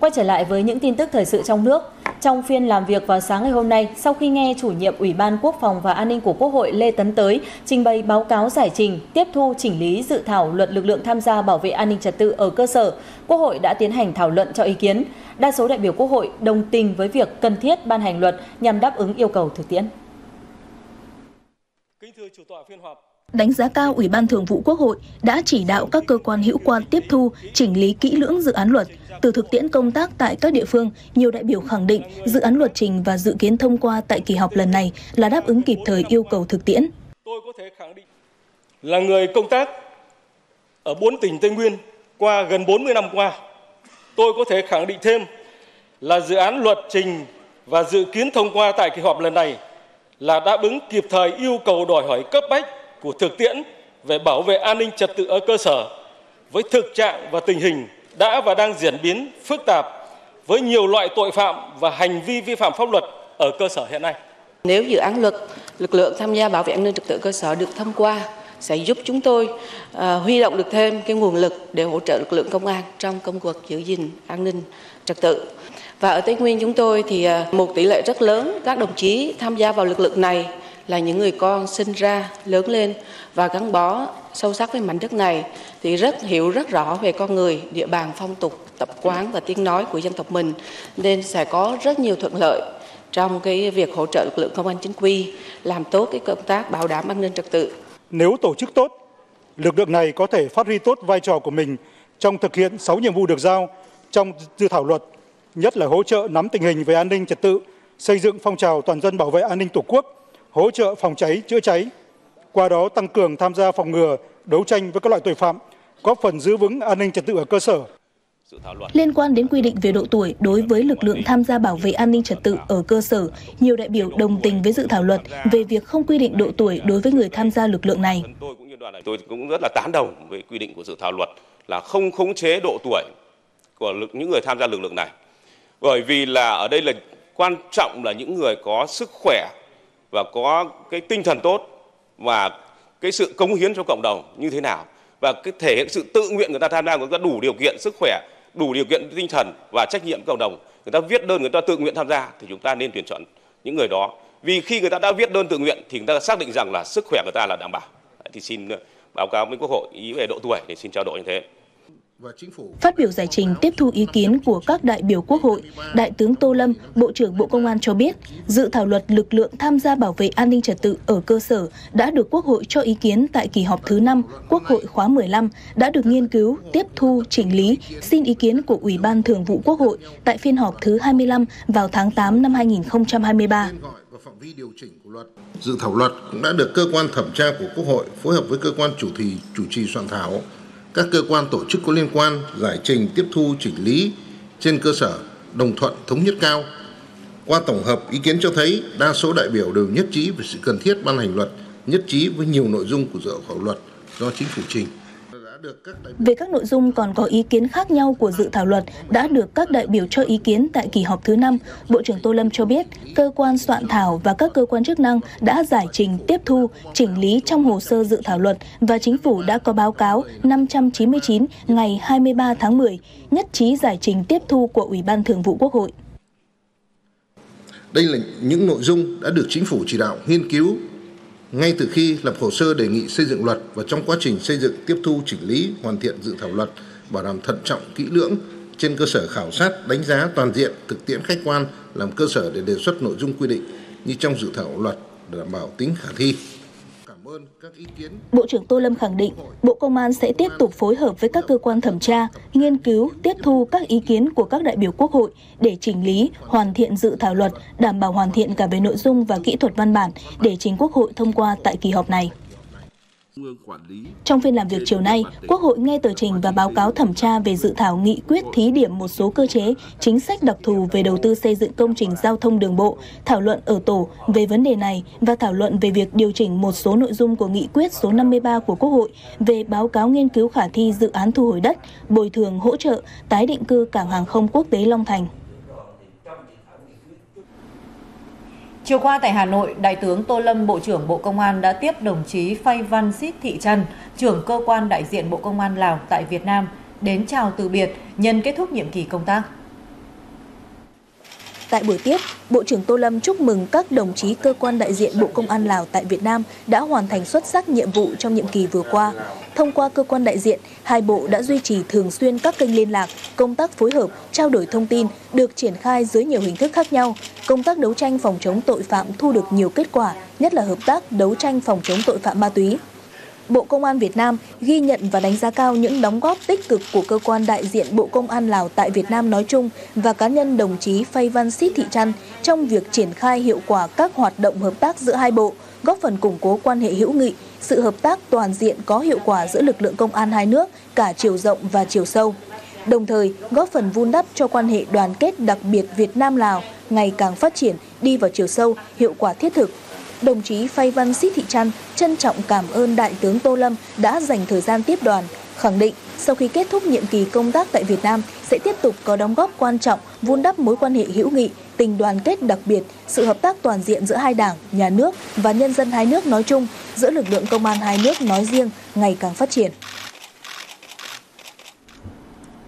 Quay trở lại với những tin tức thời sự trong nước. Trong phiên làm việc vào sáng ngày hôm nay, sau khi nghe chủ nhiệm Ủy ban Quốc phòng và An ninh của Quốc hội Lê Tấn tới trình bày báo cáo giải trình, tiếp thu chỉnh lý dự thảo luật lực lượng tham gia bảo vệ an ninh trật tự ở cơ sở, Quốc hội đã tiến hành thảo luận cho ý kiến. Đa số đại biểu Quốc hội đồng tình với việc cần thiết ban hành luật nhằm đáp ứng yêu cầu thực tiễn. Kính thưa chủ tọa phiên họp, đánh giá cao Ủy ban Thường vụ Quốc hội đã chỉ đạo các cơ quan hữu quan tiếp thu, chỉnh lý kỹ lưỡng dự án luật. Từ thực tiễn công tác tại các địa phương, nhiều đại biểu khẳng định dự án luật trình và dự kiến thông qua tại kỳ họp lần này là đáp ứng kịp thời yêu cầu thực tiễn. Tôi có thể khẳng định là người công tác ở 4 tỉnh Tây Nguyên qua gần 40 năm qua, tôi có thể khẳng định thêm là dự án luật trình và dự kiến thông qua tại kỳ họp lần này là đáp ứng kịp thời yêu cầu đòi hỏi cấp bách của thực tiễn về bảo vệ an ninh trật tự ở cơ sở, với thực trạng và tình hình đã và đang diễn biến phức tạp với nhiều loại tội phạm và hành vi vi phạm pháp luật ở cơ sở hiện nay. Nếu dự án luật lực lượng tham gia bảo vệ an ninh trật tự cơ sở được thông qua sẽ giúp chúng tôi huy động được thêm cái nguồn lực để hỗ trợ lực lượng công an trong công cuộc giữ gìn an ninh trật tự. Và ở Tây Nguyên chúng tôi thì một tỷ lệ rất lớn các đồng chí tham gia vào lực lượng này là những người con sinh ra, lớn lên và gắn bó sâu sắc với mảnh đất này, thì hiểu rất rõ về con người, địa bàn, phong tục, tập quán và tiếng nói của dân tộc mình, nên sẽ có rất nhiều thuận lợi trong cái việc hỗ trợ lực lượng công an chính quy làm tốt cái công tác bảo đảm an ninh trật tự. Nếu tổ chức tốt, lực lượng này có thể phát huy tốt vai trò của mình trong thực hiện 6 nhiệm vụ được giao trong dự thảo luật, nhất là hỗ trợ nắm tình hình về an ninh trật tự, xây dựng phong trào toàn dân bảo vệ an ninh Tổ quốc, hỗ trợ phòng cháy, chữa cháy, qua đó tăng cường tham gia phòng ngừa, đấu tranh với các loại tội phạm, góp phần giữ vững an ninh trật tự ở cơ sở. Liên quan đến quy định về độ tuổi đối với lực lượng tham gia bảo vệ an ninh trật tự ở cơ sở, nhiều đại biểu đồng tình với dự thảo luật về việc không quy định độ tuổi đối với người tham gia lực lượng này. Tôi cũng rất là tán đồng với quy định của dự thảo luật là không khống chế độ tuổi của những người tham gia lực lượng này. Bởi vì là ở đây là quan trọng là những người có sức khỏe và có cái tinh thần tốt và cái sự cống hiến cho cộng đồng như thế nào, và cái thể hiện sự tự nguyện người ta tham gia, người ta đủ điều kiện sức khỏe, đủ điều kiện tinh thần và trách nhiệm cộng đồng, người ta viết đơn, người ta tự nguyện tham gia thì chúng ta nên tuyển chọn những người đó, vì khi người ta đã viết đơn tự nguyện thì người ta xác định rằng là sức khỏe người ta là đảm bảo. Thì xin báo cáo với Quốc hội ý về độ tuổi để xin trao đổi như thế. Phát biểu giải trình tiếp thu ý kiến của các đại biểu Quốc hội, Đại tướng Tô Lâm, Bộ trưởng Bộ Công an cho biết, dự thảo luật lực lượng tham gia bảo vệ an ninh trật tự ở cơ sở đã được Quốc hội cho ý kiến tại kỳ họp thứ 5 Quốc hội khóa 15, đã được nghiên cứu, tiếp thu, chỉnh lý, xin ý kiến của Ủy ban Thường vụ Quốc hội tại phiên họp thứ 25 vào tháng 8 năm 2023. Dự thảo luật cũng đã được cơ quan thẩm tra của Quốc hội phối hợp với cơ quan chủ trì soạn thảo, các cơ quan tổ chức có liên quan giải trình, tiếp thu, chỉnh lý trên cơ sở đồng thuận thống nhất cao. Qua tổng hợp ý kiến cho thấy, đa số đại biểu đều nhất trí về sự cần thiết ban hành luật, nhất trí với nhiều nội dung của dự thảo luật do chính phủ trình. Về các nội dung còn có ý kiến khác nhau của dự thảo luật đã được các đại biểu cho ý kiến tại kỳ họp thứ 5, Bộ trưởng Tô Lâm cho biết cơ quan soạn thảo và các cơ quan chức năng đã giải trình, tiếp thu, chỉnh lý trong hồ sơ dự thảo luật và chính phủ đã có báo cáo 599 ngày 23 tháng 10, nhất trí giải trình tiếp thu của Ủy ban Thường vụ Quốc hội. Đây là những nội dung đã được chính phủ chỉ đạo nghiên cứu ngay từ khi lập hồ sơ đề nghị xây dựng luật, và trong quá trình xây dựng, tiếp thu, chỉnh lý, hoàn thiện dự thảo luật, bảo đảm thận trọng, kỹ lưỡng trên cơ sở khảo sát, đánh giá toàn diện, thực tiễn khách quan làm cơ sở để đề xuất nội dung quy định như trong dự thảo luật để đảm bảo tính khả thi. Bộ trưởng Tô Lâm khẳng định, Bộ Công an sẽ tiếp tục phối hợp với các cơ quan thẩm tra, nghiên cứu, tiếp thu các ý kiến của các đại biểu Quốc hội để chỉnh lý, hoàn thiện dự thảo luật, đảm bảo hoàn thiện cả về nội dung và kỹ thuật văn bản để trình Quốc hội thông qua tại kỳ họp này. Trong phiên làm việc chiều nay, Quốc hội nghe tờ trình và báo cáo thẩm tra về dự thảo nghị quyết thí điểm một số cơ chế, chính sách đặc thù về đầu tư xây dựng công trình giao thông đường bộ, thảo luận ở tổ về vấn đề này và thảo luận về việc điều chỉnh một số nội dung của nghị quyết số 53 của Quốc hội về báo cáo nghiên cứu khả thi dự án thu hồi đất, bồi thường hỗ trợ, tái định cư cảng hàng không quốc tế Long Thành. Chiều qua tại Hà Nội, Đại tướng Tô Lâm, Bộ trưởng Bộ Công an đã tiếp đồng chí Phay Văn Xích Thị Trăn, trưởng cơ quan đại diện Bộ Công an Lào tại Việt Nam, đến chào từ biệt nhân kết thúc nhiệm kỳ công tác. Tại buổi tiếp, Bộ trưởng Tô Lâm chúc mừng các đồng chí cơ quan đại diện Bộ Công an Lào tại Việt Nam đã hoàn thành xuất sắc nhiệm vụ trong nhiệm kỳ vừa qua. Thông qua cơ quan đại diện, hai bộ đã duy trì thường xuyên các kênh liên lạc, công tác phối hợp, trao đổi thông tin được triển khai dưới nhiều hình thức khác nhau. Công tác đấu tranh phòng chống tội phạm thu được nhiều kết quả, nhất là hợp tác đấu tranh phòng chống tội phạm ma túy. Bộ Công an Việt Nam ghi nhận và đánh giá cao những đóng góp tích cực của cơ quan đại diện Bộ Công an Lào tại Việt Nam nói chung và cá nhân đồng chí Phay Văn Xích Thị Trăn trong việc triển khai hiệu quả các hoạt động hợp tác giữa hai bộ, góp phần củng cố quan hệ hữu nghị, sự hợp tác toàn diện có hiệu quả giữa lực lượng công an hai nước cả chiều rộng và chiều sâu, đồng thời góp phần vun đắp cho quan hệ đoàn kết đặc biệt Việt Nam-Lào ngày càng phát triển, đi vào chiều sâu, hiệu quả thiết thực. Đồng chí Phayvanh Sisithan trân trọng cảm ơn Đại tướng Tô Lâm đã dành thời gian tiếp đoàn, khẳng định sau khi kết thúc nhiệm kỳ công tác tại Việt Nam sẽ tiếp tục có đóng góp quan trọng vun đắp mối quan hệ hữu nghị, tình đoàn kết đặc biệt, sự hợp tác toàn diện giữa hai đảng, nhà nước và nhân dân hai nước nói chung, giữa lực lượng công an hai nước nói riêng ngày càng phát triển.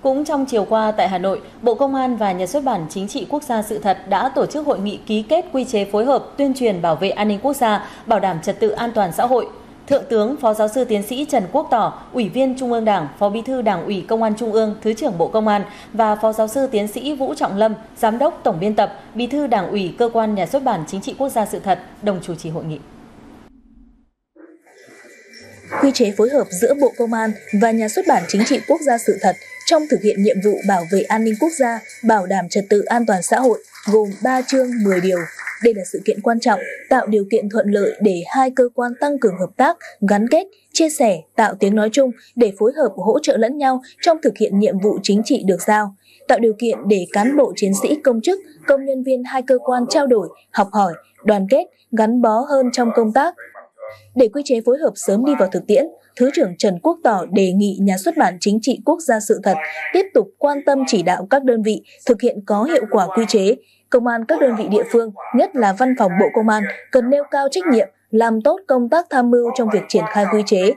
Cũng trong chiều qua tại Hà Nội, Bộ Công an và Nhà xuất bản Chính trị Quốc gia Sự thật đã tổ chức hội nghị ký kết quy chế phối hợp tuyên truyền bảo vệ an ninh quốc gia, bảo đảm trật tự an toàn xã hội. Thượng tướng Phó Giáo sư Tiến sĩ Trần Quốc Tỏ, Ủy viên Trung ương Đảng, Phó Bí thư Đảng ủy Công an Trung ương, Thứ trưởng Bộ Công an và Phó Giáo sư Tiến sĩ Vũ Trọng Lâm, Giám đốc Tổng biên tập, Bí thư Đảng ủy Cơ quan Nhà xuất bản Chính trị Quốc gia Sự thật đồng chủ trì hội nghị. Quy chế phối hợp giữa Bộ Công an và Nhà xuất bản Chính trị Quốc gia Sự thật trong thực hiện nhiệm vụ bảo vệ an ninh quốc gia, bảo đảm trật tự an toàn xã hội gồm 3 chương 10 điều. Đây là sự kiện quan trọng, tạo điều kiện thuận lợi để hai cơ quan tăng cường hợp tác, gắn kết, chia sẻ, tạo tiếng nói chung để phối hợp hỗ trợ lẫn nhau trong thực hiện nhiệm vụ chính trị được giao. Tạo điều kiện để cán bộ chiến sĩ công chức, công nhân viên hai cơ quan trao đổi, học hỏi, đoàn kết, gắn bó hơn trong công tác. Để quy chế phối hợp sớm đi vào thực tiễn, Thứ trưởng Trần Quốc Tỏ đề nghị Nhà xuất bản Chính trị Quốc gia Sự thật tiếp tục quan tâm chỉ đạo các đơn vị thực hiện có hiệu quả quy chế. Công an các đơn vị địa phương, nhất là Văn phòng Bộ Công an, cần nêu cao trách nhiệm, làm tốt công tác tham mưu trong việc triển khai quy chế.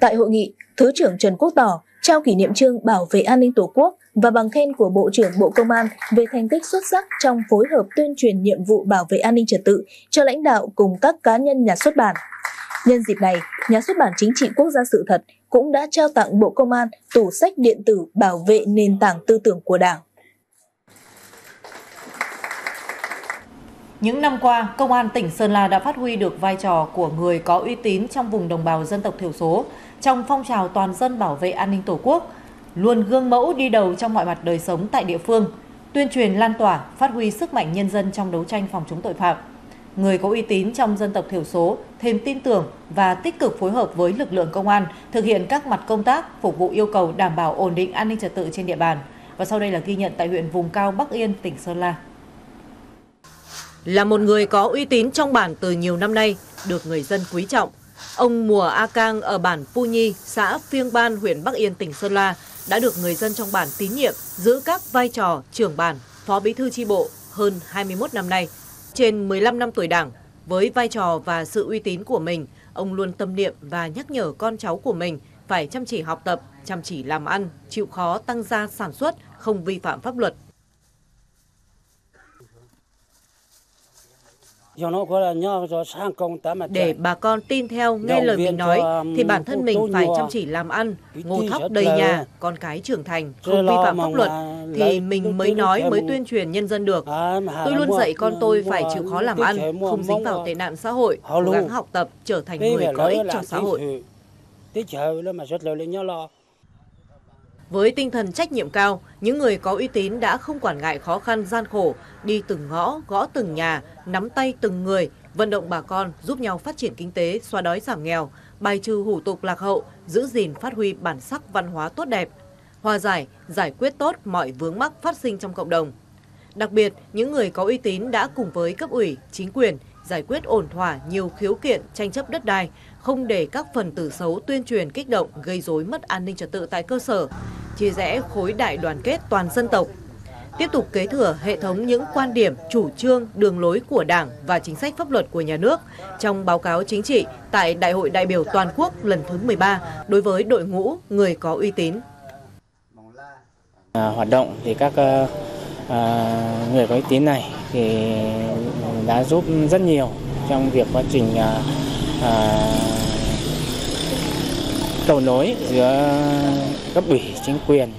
Tại hội nghị, Thứ trưởng Trần Quốc Tỏ trao kỷ niệm chương Bảo vệ an ninh Tổ quốc và bằng khen của Bộ trưởng Bộ Công an về thành tích xuất sắc trong phối hợp tuyên truyền nhiệm vụ bảo vệ an ninh trật tự cho lãnh đạo cùng các cá nhân nhà xuất bản. Nhân dịp này, Nhà xuất bản Chính trị Quốc gia Sự thật cũng đã trao tặng Bộ Công an tủ sách điện tử bảo vệ nền tảng tư tưởng của Đảng. Những năm qua, Công an tỉnh Sơn La đã phát huy được vai trò của người có uy tín trong vùng đồng bào dân tộc thiểu số, trong phong trào toàn dân bảo vệ an ninh Tổ quốc, luôn gương mẫu đi đầu trong mọi mặt đời sống tại địa phương, tuyên truyền lan tỏa, phát huy sức mạnh nhân dân trong đấu tranh phòng chống tội phạm. Người có uy tín trong dân tộc thiểu số thêm tin tưởng và tích cực phối hợp với lực lượng công an thực hiện các mặt công tác phục vụ yêu cầu đảm bảo ổn định an ninh trật tự trên địa bàn. Và sau đây là ghi nhận tại huyện vùng cao Bắc Yên, tỉnh Sơn La. Là một người có uy tín trong bản từ nhiều năm nay, được người dân quý trọng, ông Mùa A Cang ở bản Pu Nhi, xã Phiêng Ban, huyện Bắc Yên, tỉnh Sơn La đã được người dân trong bản tín nhiệm giữ các vai trò trưởng bản, phó bí thư chi bộ hơn 21 năm nay. Trên 15 năm tuổi Đảng, với vai trò và sự uy tín của mình, ông luôn tâm niệm và nhắc nhở con cháu của mình phải chăm chỉ học tập, chăm chỉ làm ăn, chịu khó tăng gia sản xuất, không vi phạm pháp luật. Để bà con tin theo, nghe lời mình nói, thì bản thân mình phải chăm chỉ làm ăn, ngô thóc đầy nhà, con cái trưởng thành, không vi phạm pháp luật, thì mình mới nói, mới tuyên truyền nhân dân được. Tôi luôn dạy con tôi phải chịu khó làm ăn, không dính vào tệ nạn xã hội, cố gắng học tập, trở thành người có ích cho xã hội. Với tinh thần trách nhiệm cao, những người có uy tín đã không quản ngại khó khăn gian khổ, đi từng ngõ, gõ từng nhà, nắm tay từng người, vận động bà con giúp nhau phát triển kinh tế, xóa đói giảm nghèo, bài trừ hủ tục lạc hậu, giữ gìn phát huy bản sắc văn hóa tốt đẹp, hòa giải, giải quyết tốt mọi vướng mắc phát sinh trong cộng đồng. Đặc biệt, những người có uy tín đã cùng với cấp ủy, chính quyền giải quyết ổn thỏa nhiều khiếu kiện tranh chấp đất đai, không để các phần tử xấu tuyên truyền kích động gây rối mất an ninh trật tự tại cơ sở, chia rẽ khối đại đoàn kết toàn dân tộc, tiếp tục kế thừa hệ thống những quan điểm, chủ trương, đường lối của Đảng và chính sách pháp luật của Nhà nước trong báo cáo chính trị tại Đại hội đại biểu toàn quốc lần thứ 13 đối với đội ngũ người có uy tín. Hoạt động thì các người có uy tín này thì đã giúp rất nhiều trong việc quá trình cầu nối giữa cấp ủy, chính quyền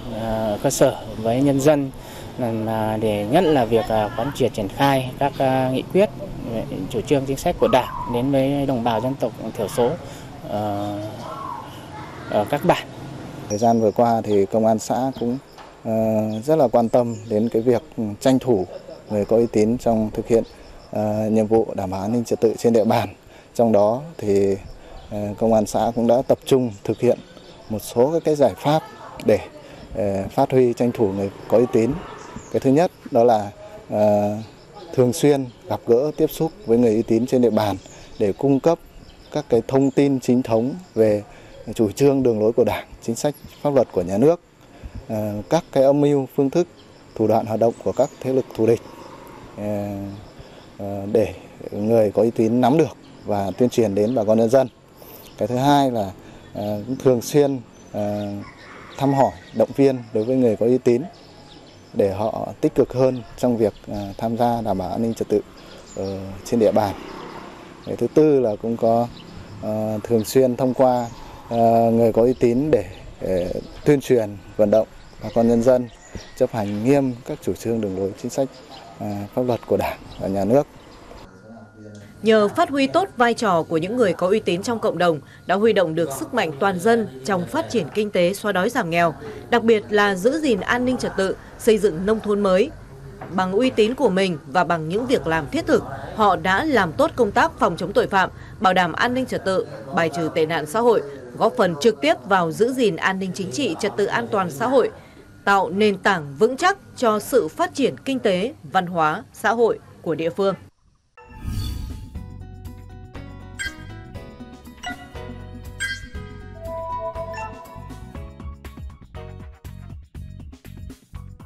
cơ sở với nhân dân, để nhất là việc quán triệt triển khai các nghị quyết, chủ trương chính sách của Đảng đến với đồng bào dân tộc thiểu số ở các bản. Thời gian vừa qua thì công an xã cũng rất là quan tâm đến cái việc tranh thủ người có uy tín trong thực hiện nhiệm vụ đảm bảo an ninh trật tự trên địa bàn. Trong đó thì công an xã cũng đã tập trung thực hiện một số các cái giải pháp để phát huy tranh thủ người có uy tín. Cái thứ nhất đó là thường xuyên gặp gỡ tiếp xúc với người uy tín trên địa bàn để cung cấp các cái thông tin chính thống về chủ trương đường lối của Đảng, chính sách pháp luật của nhà nước, các cái âm mưu, phương thức, thủ đoạn hoạt động của các thế lực thù địch để người có uy tín nắm được và tuyên truyền đến bà con nhân dân. Cái thứ hai là thường xuyên thăm hỏi, động viên đối với người có uy tín để họ tích cực hơn trong việc tham gia đảm bảo an ninh trật tự trên địa bàn. Cái thứ tư là cũng có thường xuyên thông qua người có uy tín để tuyên truyền, vận động bà con nhân dân chấp hành nghiêm các chủ trương đường lối chính sách pháp luật của Đảng và nhà nước. Nhờ phát huy tốt vai trò của những người có uy tín trong cộng đồng đã huy động được sức mạnh toàn dân trong phát triển kinh tế, xóa đói giảm nghèo, đặc biệt là giữ gìn an ninh trật tự, xây dựng nông thôn mới. Bằng uy tín của mình và bằng những việc làm thiết thực, họ đã làm tốt công tác phòng chống tội phạm, bảo đảm an ninh trật tự, bài trừ tệ nạn xã hội, góp phần trực tiếp vào giữ gìn an ninh chính trị, trật tự an toàn xã hội, tạo nền tảng vững chắc cho sự phát triển kinh tế, văn hóa, xã hội của địa phương.